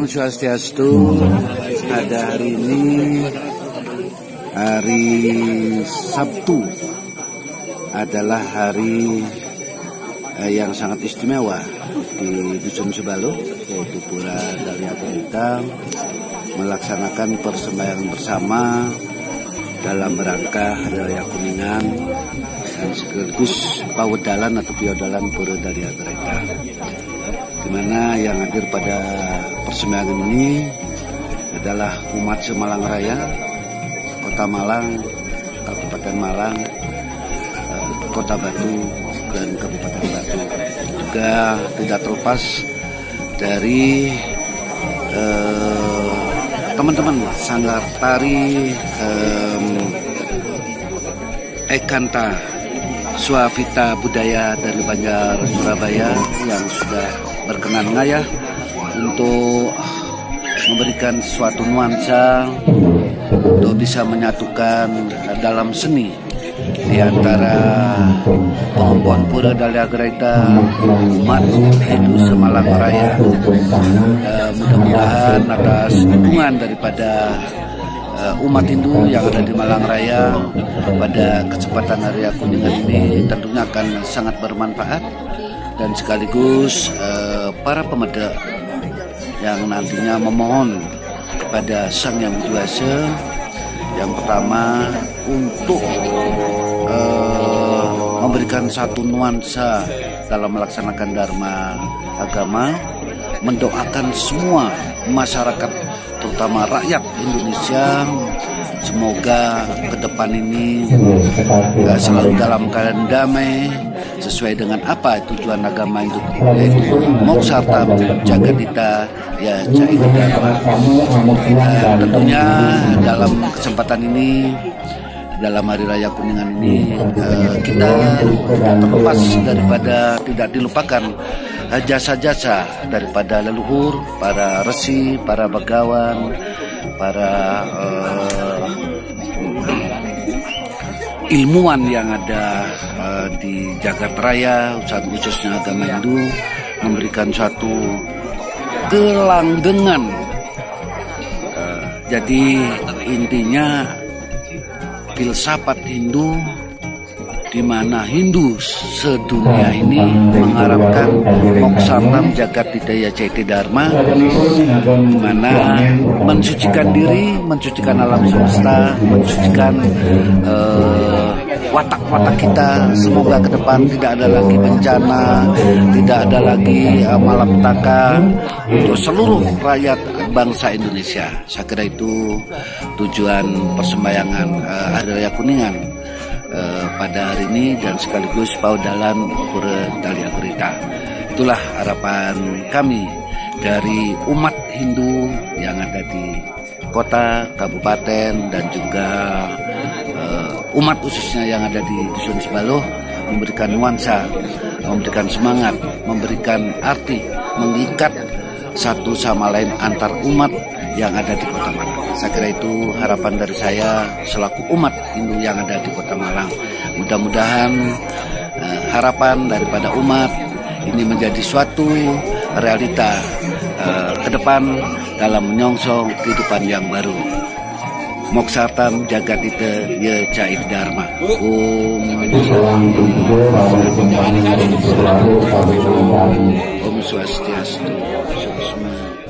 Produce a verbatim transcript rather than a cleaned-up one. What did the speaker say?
Om Swastiastu. Ada hari ini hari Sabtu adalah hari eh, yang sangat istimewa di Pujon Sebaluh, yaitu Pura Dalia Greta melaksanakan persembahyang bersama dalam rangka Hari Raya Kuningan dan sekaligus Pauddalan atau Piodalan Pura Dalia Greta, di mana yang hadir pada persembahan ini adalah umat Semarang Raya, Kota Malang, Kabupaten Malang, Kota Batu dan Kabupaten Batu. Juga tidak terlepas dari eh, teman-teman Sanggar Tari eh, Ekanta Suavita Budaya dari Bandar Surabaya yang sudah berkenan ngayah untuk memberikan suatu nuansa untuk bisa menyatukan dalam seni di antara pengemban Pura Dalia Greta, umat Hindu Semarang Raya. Uh, Mudah-mudahan atas dukungan daripada uh, umat Hindu yang ada di Malang Raya pada kesempatan Hari Raya Kuningan ini tentunya akan sangat bermanfaat, dan sekaligus uh, para pemeda yang nantinya memohon kepada Sang Yang Kuasa. Yang pertama untuk eh, memberikan satu nuansa dalam melaksanakan dharma agama, mendoakan semua masyarakat terutama rakyat Indonesia semoga ke depan ini eh, selalu dalam keadaan damai sesuai dengan apa tujuan agama itu, yaitu Mokṣata Jagat ite ye cai dharma. Nah, tentunya dalam kesempatan ini, dalam Hari Raya Kuningan ini, eh, kita tidak terlepas daripada, tidak dilupakan jasa-jasa daripada leluhur, para resi, para begawan, para eh, ilmuwan yang ada uh, di Jagat Raya, khususnya agama Hindu, memberikan suatu kelanggengan. Uh, jadi intinya filsafat Hindu, di mana Hindu sedunia ini mengharapkan Mokṣalam Jagad ite ye cai dharma, di mana mensucikan diri, mensucikan alam semesta, mensucikan watak-watak eh, kita. Semoga ke depan tidak ada lagi bencana, tidak ada lagi eh, malapetaka untuk seluruh rakyat bangsa Indonesia. Saya kira itu tujuan persembahyangan eh, Hari Raya Kuningan pada hari ini, dan sekaligus Pauddalan Pura Dalia Greta. Itulah harapan kami dari umat Hindu yang ada di kota, kabupaten, dan juga uh, umat khususnya yang ada di Pujon Sebaluh, memberikan nuansa, memberikan semangat, memberikan arti, mengikat satu sama lain antar umat yang ada di Kota Malang. Saya kira itu harapan dari saya selaku umat Hindu yang ada di Kota Malang. Mudah-mudahan eh, harapan daripada umat ini menjadi suatu realita eh, ke depan dalam menyongsong kehidupan yang baru. Mokṣatam Jagat ite ye cai dharma. Om Om Swastiastu.